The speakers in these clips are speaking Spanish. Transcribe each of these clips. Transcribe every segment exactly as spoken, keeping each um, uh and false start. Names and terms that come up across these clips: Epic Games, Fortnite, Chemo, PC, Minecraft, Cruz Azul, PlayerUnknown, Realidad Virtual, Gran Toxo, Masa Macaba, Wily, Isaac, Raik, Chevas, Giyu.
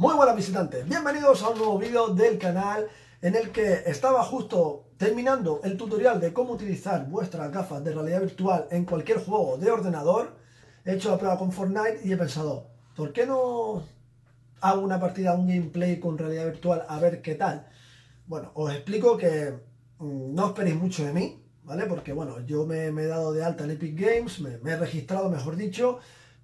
Muy buenas visitantes, bienvenidos a un nuevo vídeo del canal en el que estaba justo terminando el tutorial de cómo utilizar vuestras gafas de realidad virtual en cualquier juego de ordenador. He hecho la prueba con Fortnite y he pensado, ¿por qué no hago una partida, un gameplay con realidad virtual a ver qué tal? Bueno, os explico que no esperéis mucho de mí, ¿vale? Porque bueno, yo me, me he dado de alta en Epic Games, me, me he registrado, mejor dicho.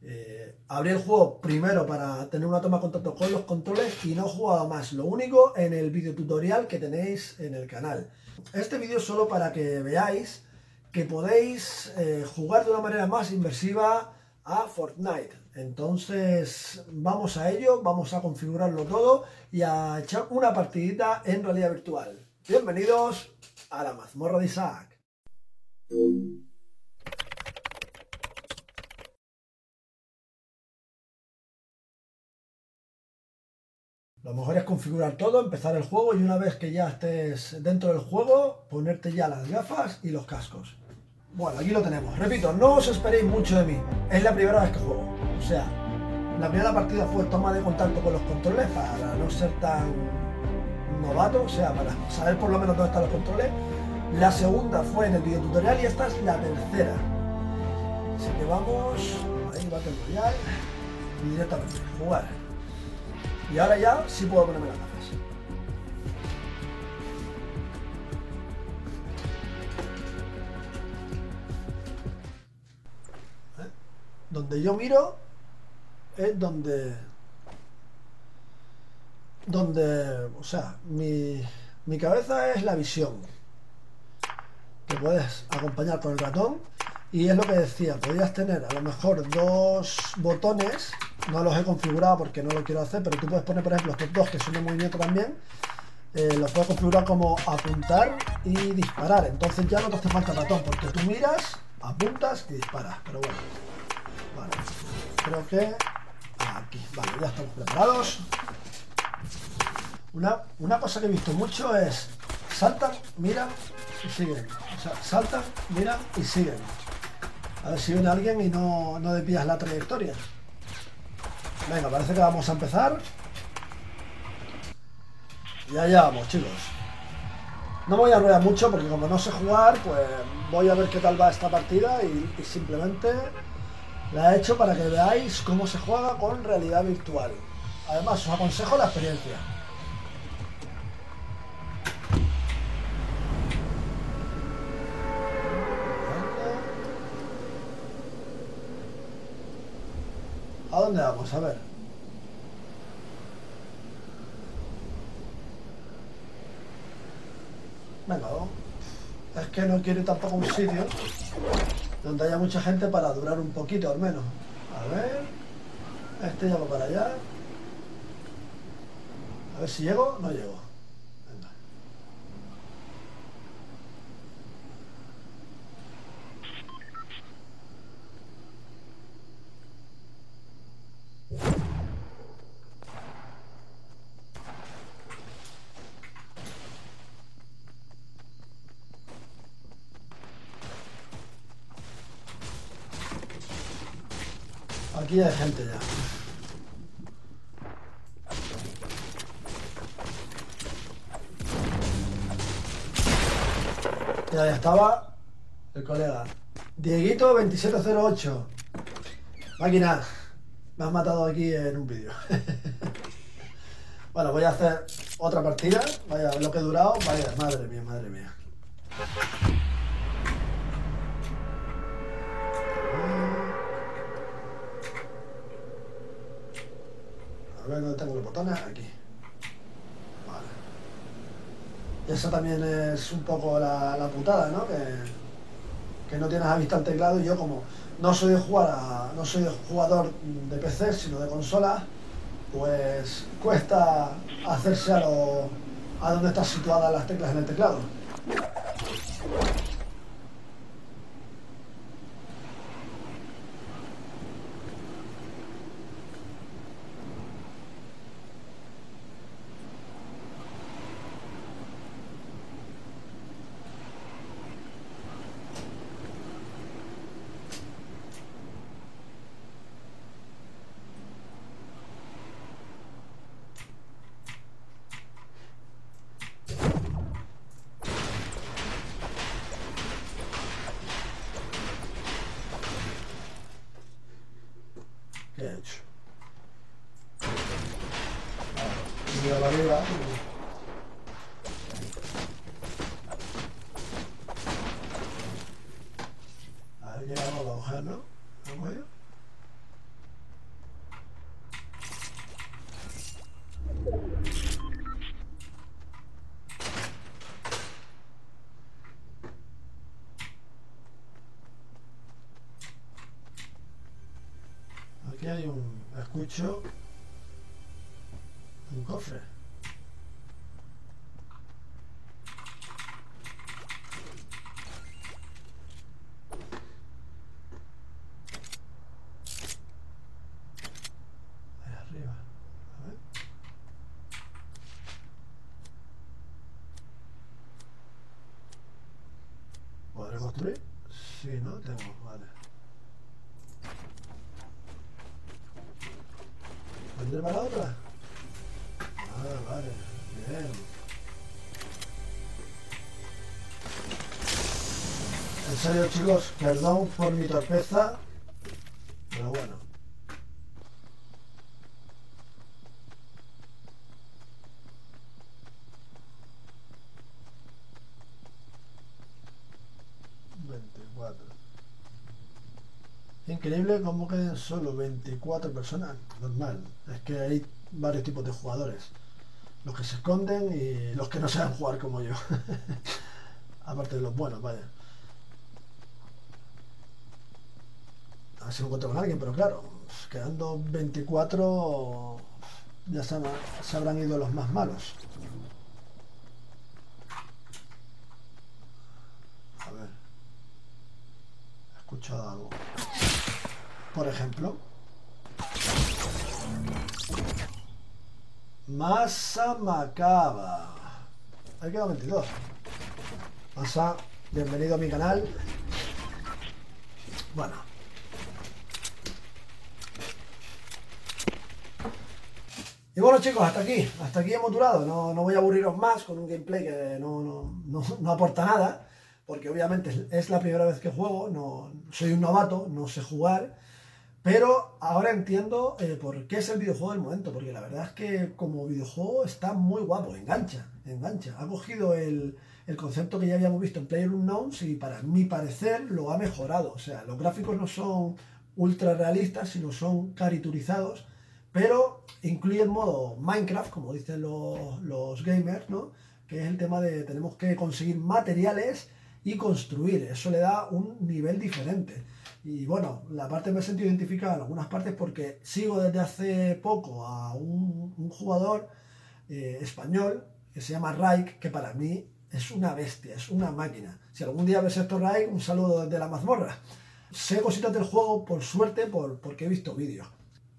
Eh, abrí el juego primero para tener una toma de contacto con los controles y no he jugado más, lo único en el video tutorial que tenéis en el canal. Este vídeo es solo para que veáis que podéis eh, jugar de una manera más inmersiva a Fortnite. Entonces vamos a ello, vamos a configurarlo todo y a echar una partidita en realidad virtual. Bienvenidos a la mazmorra de Isaac. Lo mejor es configurar todo, empezar el juego y una vez que ya estés dentro del juego, ponerte ya las gafas y los cascos. Bueno, aquí lo tenemos. Repito, no os esperéis mucho de mí. Es la primera vez que juego. O sea, la primera partida fue toma de contacto con los controles para no ser tan novato, o sea, para saber por lo menos dónde están los controles. La segunda fue en el video tutorial y esta es la tercera. Así que vamos, ahí va a terminar y directamente jugar. Y ahora ya sí puedo ponerme las gafas. ¿Eh? Donde yo miro es donde... Donde... O sea, mi, mi cabeza es la visión. Te puedes acompañar con el ratón. Y es lo que decía, podrías tener a lo mejor dos botones. No los he configurado porque no lo quiero hacer, pero tú puedes poner, por ejemplo, estos dos que son de movimiento también. Eh, los puedes configurar como apuntar y disparar. Entonces ya no te hace falta ratón, porque tú miras, apuntas y disparas. Pero bueno, vale, creo que aquí, vale, ya estamos preparados. Una, una cosa que he visto mucho es saltan, miran y siguen. O sea, saltan, miran y siguen. A ver si viene alguien y no, no desvías la trayectoria. Venga, parece que vamos a empezar. Ya, ya vamos, chicos. No me voy a enrollar mucho porque como no sé jugar, pues voy a ver qué tal va esta partida y, y simplemente la he hecho para que veáis cómo se juega con realidad virtual. Además, os aconsejo la experiencia. ¿A dónde vamos? A ver. Venga, ¿no? Es que no quiero tampoco un sitio donde haya mucha gente para durar un poquito al menos. A ver. Este ya va para allá. A ver si llego. No llego. Venga. Aquí hay gente ya. Y ahí estaba el colega. Dieguito dos siete cero ocho. Máquina. Me has matado aquí en un vídeo. Bueno, voy a hacer otra partida. Vaya, lo que he durado. Vaya, madre mía, madre mía. A ver dónde tengo los botones. Aquí. Vale. Y eso también es un poco la, la putada, ¿no? Que, que no tienes a vista el teclado y yo como... No soy de jugar a, no soy de jugador de P C, sino de consola, pues cuesta hacerse a, lo, a donde están situadas las teclas en el teclado. tirar la vela. Y... ahí llegamos a la hoja, ¿no? ¿No puedo? Aquí hay un... escucho... un cofre. Ahí arriba. A ver. ¿Podré construir? Sí, no tengo. Vale. ¿Vendré para la otra? Ah, vale, bien. En serio, chicos, perdón por mi torpeza, pero bueno. veinticuatro. Increíble cómo queden solo veinticuatro personas. Normal, es que hay varios tipos de jugadores. Los que se esconden y los que no saben jugar como yo. Aparte de los buenos, vaya. A ver si encuentro con alguien, pero claro, quedando veinticuatro ya se, se habrán ido los más malos. A ver. He escuchado algo. Por ejemplo. Masa Macaba. Ahí queda veintidós. Masa, bienvenido a mi canal. Bueno. Y bueno, chicos, hasta aquí. Hasta aquí hemos durado. No, no voy a aburriros más con un gameplay que no, no, no, no aporta nada. Porque obviamente es la primera vez que juego. No, soy un novato, no sé jugar. Pero ahora entiendo eh, por qué es el videojuego del momento, porque la verdad es que como videojuego está muy guapo, engancha, engancha. Ha cogido el, el concepto que ya habíamos visto en PlayerUnknown y para mi parecer lo ha mejorado. O sea, los gráficos no son ultra realistas, sino son caricaturizados, pero incluye el modo Minecraft, como dicen los, los gamers, ¿no? Que es el tema de tenemos que conseguir materiales y construir. Eso le da un nivel diferente. Y bueno, la parte me he sentido identificado en algunas partes porque sigo desde hace poco a un, un jugador eh, español que se llama Raik, que para mí es una bestia, es una máquina. Si algún día ves esto, Raik, un saludo desde la mazmorra. Sé cositas del juego, por suerte, por, porque he visto vídeos.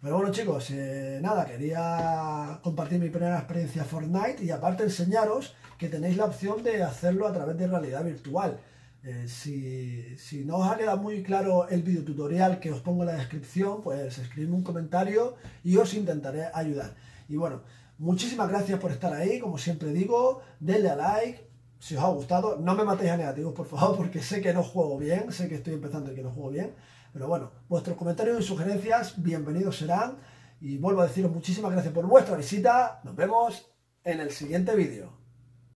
Pero bueno, chicos, eh, nada, quería compartir mi primera experiencia Fortnite y aparte enseñaros que tenéis la opción de hacerlo a través de realidad virtual. Eh, si, si no os ha quedado muy claro el videotutorial que os pongo en la descripción, pues escribidme un comentario y os intentaré ayudar. Y bueno, muchísimas gracias por estar ahí, como siempre digo, denle a like si os ha gustado, no me matéis a negativos por favor, porque sé que no juego bien, sé que estoy empezando y que no juego bien, pero bueno, vuestros comentarios y sugerencias bienvenidos serán y vuelvo a deciros muchísimas gracias por vuestra visita, nos vemos en el siguiente vídeo.